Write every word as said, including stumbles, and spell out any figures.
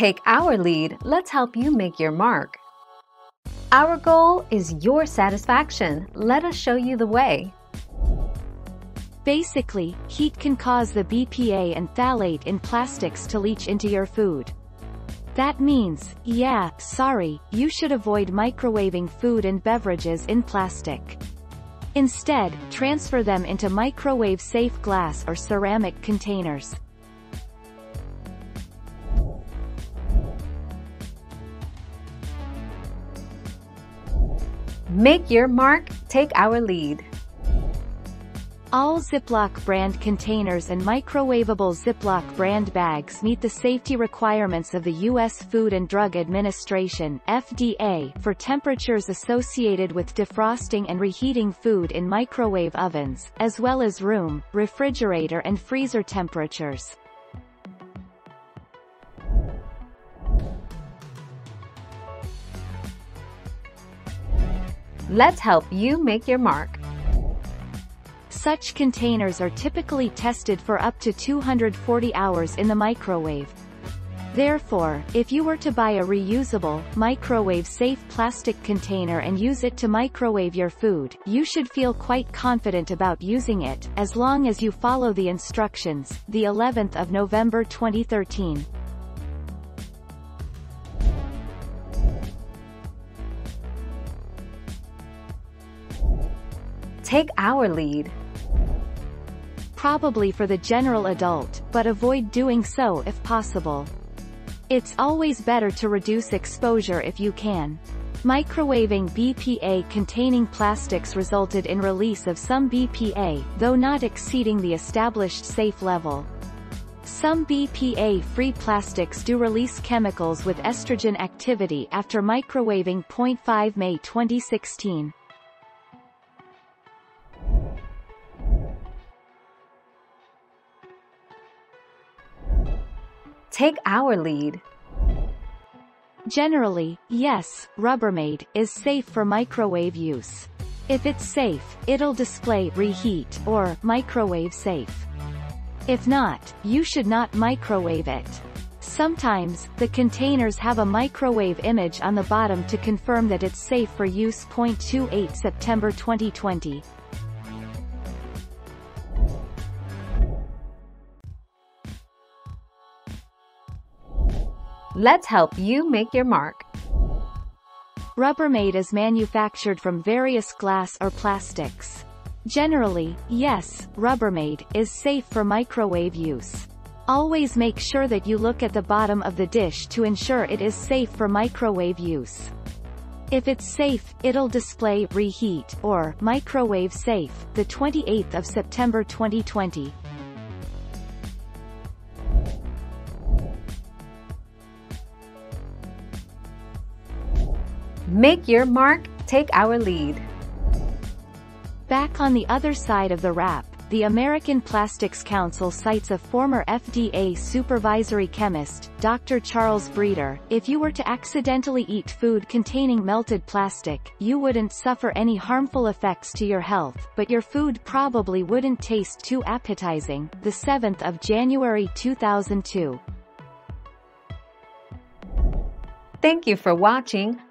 Take our lead, let's help you make your mark. Our goal is your satisfaction. Let us show you the way. Basically, heat can cause the B P A and phthalate in plastics to leach into your food. That means, yeah, sorry, you should avoid microwaving food and beverages in plastic. Instead, transfer them into microwave-safe glass or ceramic containers. Make your mark, take our lead. All Ziploc brand containers and microwavable Ziploc brand bags meet the safety requirements of the U S Food and Drug Administration (F D A) for temperatures associated with defrosting and reheating food in microwave ovens, as well as room, refrigerator and freezer temperatures. Let's help you make your mark. Such containers are typically tested for up to two hundred forty hours in the microwave. Therefore, if you were to buy a reusable, microwave-safe plastic container and use it to microwave your food, you should feel quite confident about using it, as long as you follow the instructions. The eleventh of November twenty thirteen. Take our lead. Probably for the general adult, but avoid doing so if possible. It's always better to reduce exposure if you can. Microwaving B P A-containing plastics resulted in release of some B P A, though not exceeding the established safe level. Some B P A-free plastics do release chemicals with estrogen activity after microwaving. May twenty sixteen. Take our lead. Generally, yes, Rubbermaid is safe for microwave use. If it's safe, it'll display reheat or microwave safe. If not, you should not microwave it. Sometimes, the containers have a microwave image on the bottom to confirm that it's safe for use. September twenty twenty. Let's help you make your mark. Rubbermaid is manufactured from various glass or plastics. Generally, yes, Rubbermaid is safe for microwave use. Always make sure that you look at the bottom of the dish to ensure it is safe for microwave use. If it's safe, it'll display reheat or microwave safe. The twenty-eighth of September twenty twenty. Make your mark, take our lead. Back on the other side of the wrap, the American Plastics Council cites a former F D A supervisory chemist, Doctor Charles Breeder. If you were to accidentally eat food containing melted plastic, you wouldn't suffer any harmful effects to your health, but your food probably wouldn't taste too appetizing. The seventh of January two thousand two. Thank you for watching.